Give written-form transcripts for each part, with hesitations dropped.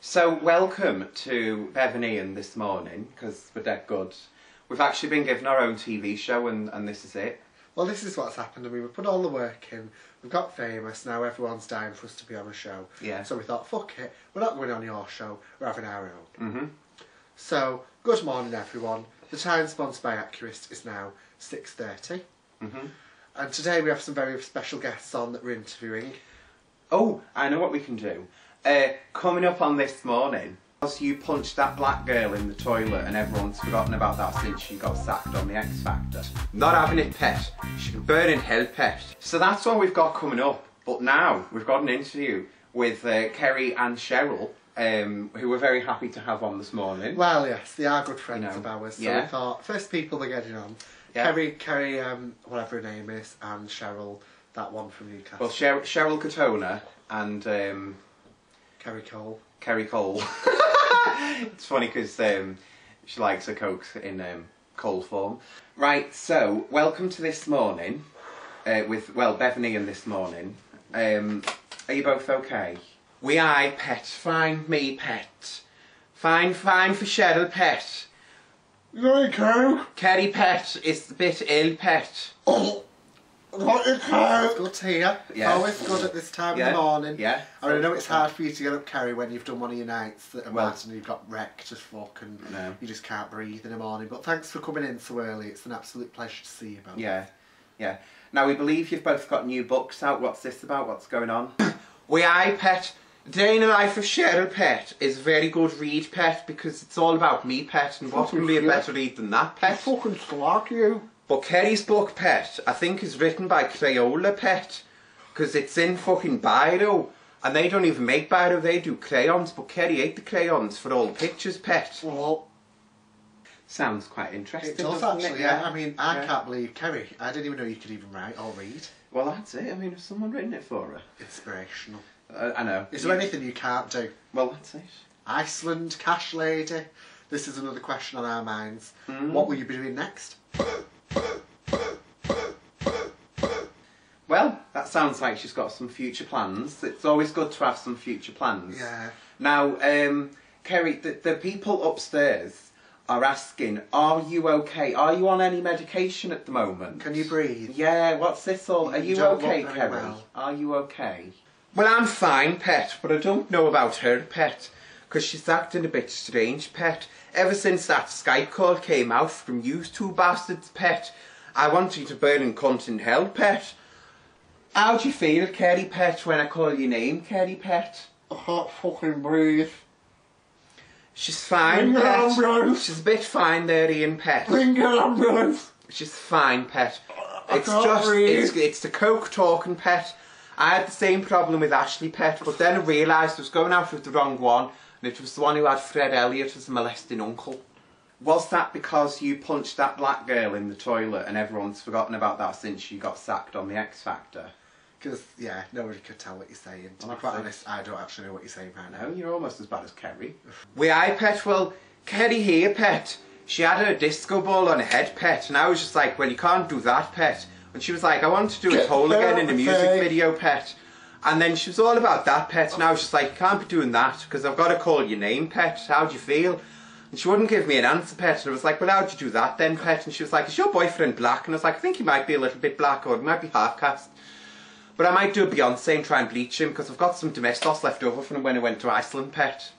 So welcome to Bev and Ian this morning, because we're dead good. We've actually been given our own TV show and this is it. Well, this is what's happened. I mean, we put all the work in, we've got famous, now everyone's dying for us to be on a show. Yeah. So we thought, fuck it, we're not going on your show, we're having our own. Mm-hmm. So, good morning everyone. The time sponsored by Accurist is now 6:30. Mm-hmm. And today we have some very special guests on that we're interviewing. Oh, I know what we can do. Coming up on This Morning, because you punched that black girl in the toilet and everyone's forgotten about that since she got sacked on the X Factor. Not having it, pet. She can burn in hell, pet. So that's what we've got coming up, but now we've got an interview with Kerry and Cheryl, who we're very happy to have on this morning. Well, yes, they are good friends of ours, so we thought, first people we're getting on, Kerry, whatever her name is, and Cheryl, that one from Newcastle. Well, Cheryl Katona and... Kerry Cole. Kerry Cole. It's funny because she likes her Coke in cold form. Right, so welcome to This Morning with, well, Bev and Ian this morning. Are you both okay? We aye, pet. Fine, me, pet. Fine, fine for Cheryl, pet. You're Coke. Kerry, pet, is a bit ill, pet. Oh. What is her? Good to hear. Yeah. Always good at this time of the morning. Yeah. I know it's hard for you to get up, Kerry, when you've done one of your nights that and you've got wrecked as fuck and you just can't breathe in the morning. But thanks for coming in so early. It's an absolute pleasure to see you both. Yeah. Yeah. Now, we believe you've both got new books out. What's this about? What's going on? We aye, pet. Day in the Life of Cheryl, pet, is a very good read, pet, because it's all about me, pet, and what can be a better read than that, pet? You fucking slag, you. But Kerry's book, pet, I think is written by Crayola, pet, because it's in fucking biro, and they don't even make biro, they do crayons, but Kerry ate the crayons for all the pictures, pet. Well, sounds quite interesting. It does, actually, yeah. I mean, I can't believe Kerry. I didn't even know you could even write or read. Well, that's it. I mean, has someone written it for her? Inspirational. I know. Is there anything you can't do? Well, that's it. Iceland, cash lady. This is another question on our minds. Mm. What will you be doing next? Well, that sounds like she's got some future plans. It's always good to have some future plans. Yeah. Now, Kerry, the people upstairs are asking, are you okay? Are you on any medication at the moment? Can you breathe? Yeah, what's this all? Are you okay, Kerry? Well. Are you okay? Well, I'm fine, pet, but I don't know about her, pet, because she's acting a bit strange, pet. Ever since that Skype call came out from you two bastards, pet, I want you to burn in cunt in hell, pet. How do you feel, Kerry, pet, when I call your name, Kerry, pet? I can't fucking breathe. She's fine, pet. She's a bit fine there, Ian, pet. Bring an ambulance. She's fine, pet. It's the coke talking, pet. I had the same problem with Ashley, pet, but then I realised I was going out with the wrong one, and it was the one who had Fred Elliott as a molesting uncle. Was that because you punched that black girl in the toilet and everyone's forgotten about that since she got sacked on the X Factor? Because, yeah, nobody could tell what you're saying. To be quite honest, I don't actually know what you're saying right now. You're almost as bad as Kerry. We aye, pet. Well, Kerry here, pet. She had her disco ball on her head, pet, and I was just like, well, you can't do that, pet. And she was like, I want to do it whole again in a music video, pet. And then she was all about that, pet, and I was just like, you can't be doing that, because I've got to call your name, pet. How do you feel? And she wouldn't give me an answer, pet, and I was like, well, how'd you do that then, pet? And she was like, is your boyfriend black? And I was like, I think he might be a little bit black, or he might be half-caste. But I might do a Beyonce and try and bleach him, because I've got some Domestos left over from when I went to Iceland, pet.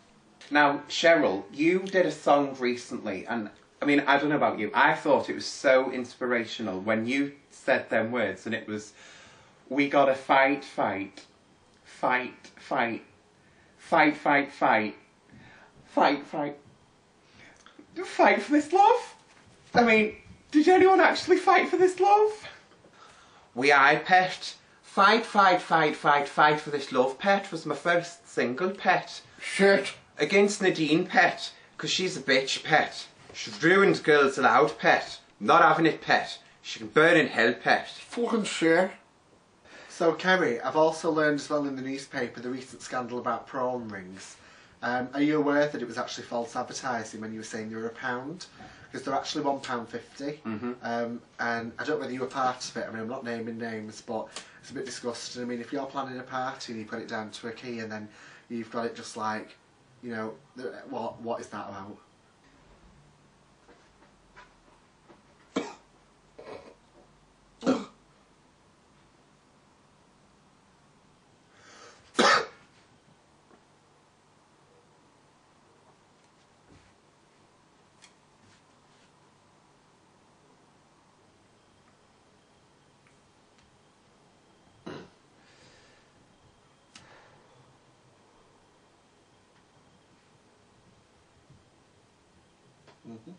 Now, Cheryl, you did a song recently, and, I mean, I don't know about you, I thought it was so inspirational when you said them words, and it was, we gotta fight, fight, fight, fight, fight, fight, fight, fight, fight. Fight for this love? I mean, did anyone actually fight for this love? We aye, pet. Fight for this love, pet was my first single, pet. Shit. Against Nadine, pet. Because she's a bitch, pet. She's ruined Girls Aloud, pet. Not having it, pet. She can burn in hell, pet. Fucking shit. So Kerry, I've also learned as well in the newspaper the recent scandal about prawn rings. Are you aware that it was actually false advertising when you were saying they were £1? Because they're actually £1.50. Mm-hmm. And I don't know whether you were part of it. I mean, I'm not naming names, but it's a bit disgusting. I mean, if you're planning a party and you put it down to a key and then you've got it just like, you know, what is that about? Mm-hmm.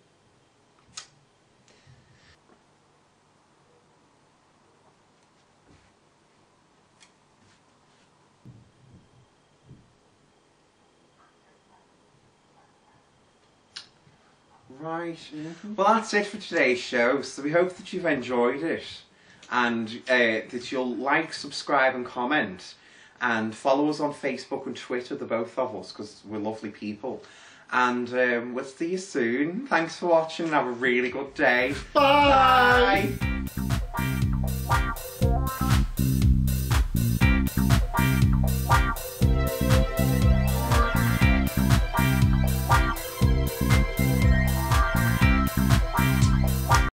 Right. Mm-hmm. Well, that's it for today's show. So we hope that you've enjoyed it, and that you'll like, subscribe, and comment, and follow us on Facebook and Twitter, the both of us, because we're lovely people. And we'll see you soon. Thanks for watching and have a really good day. Bye! Bye.